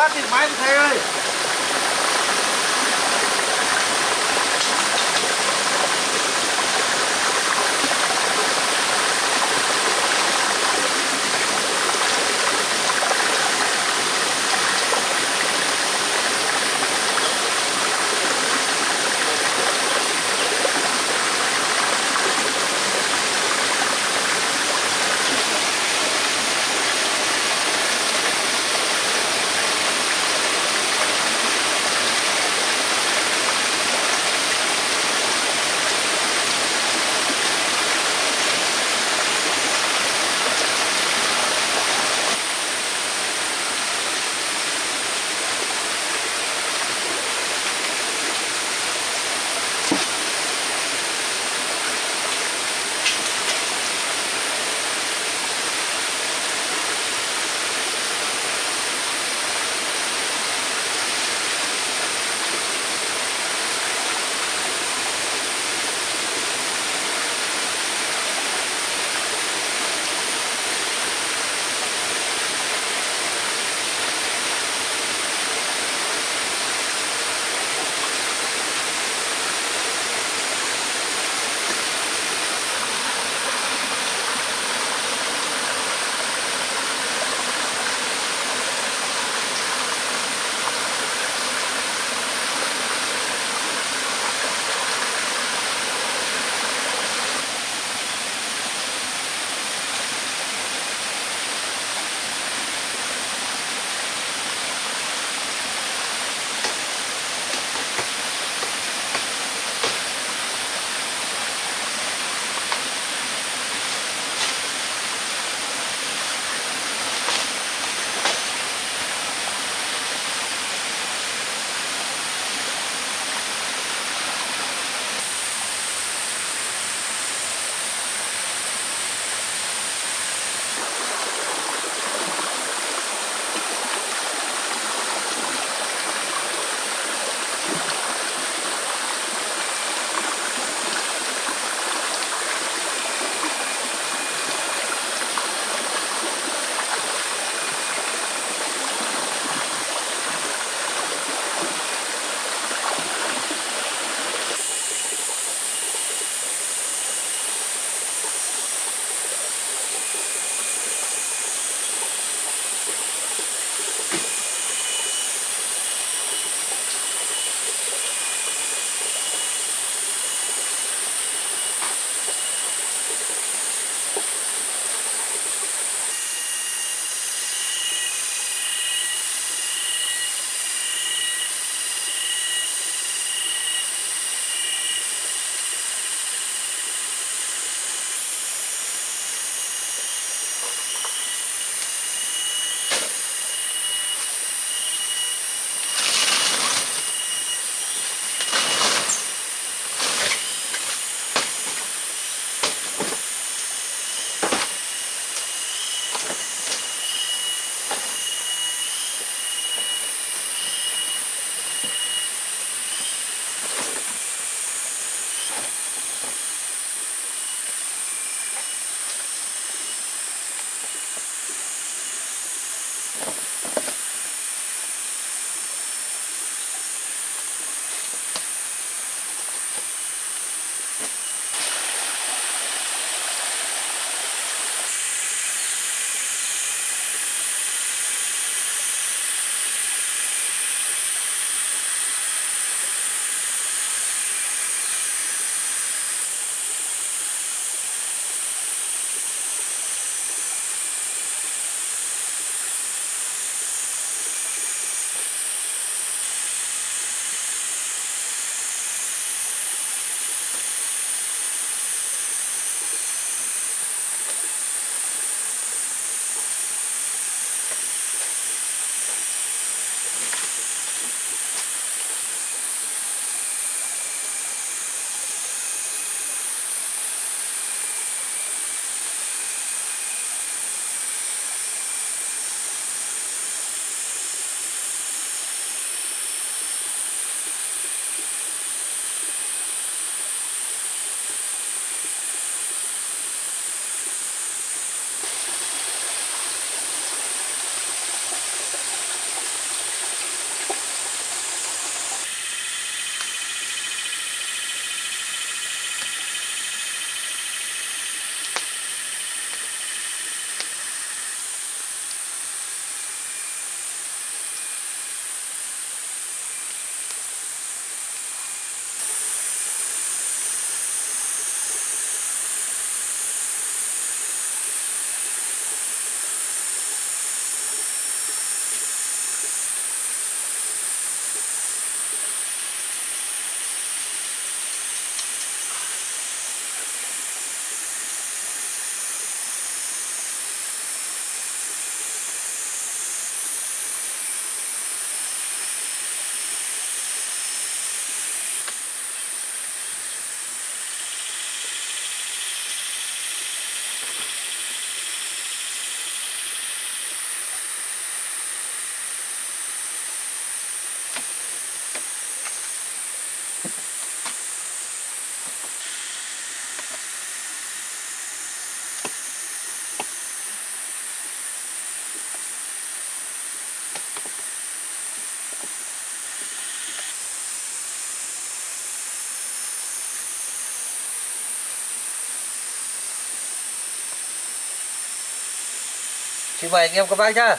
quá thì máy không theo đi. Xin mời anh em các bác nhá.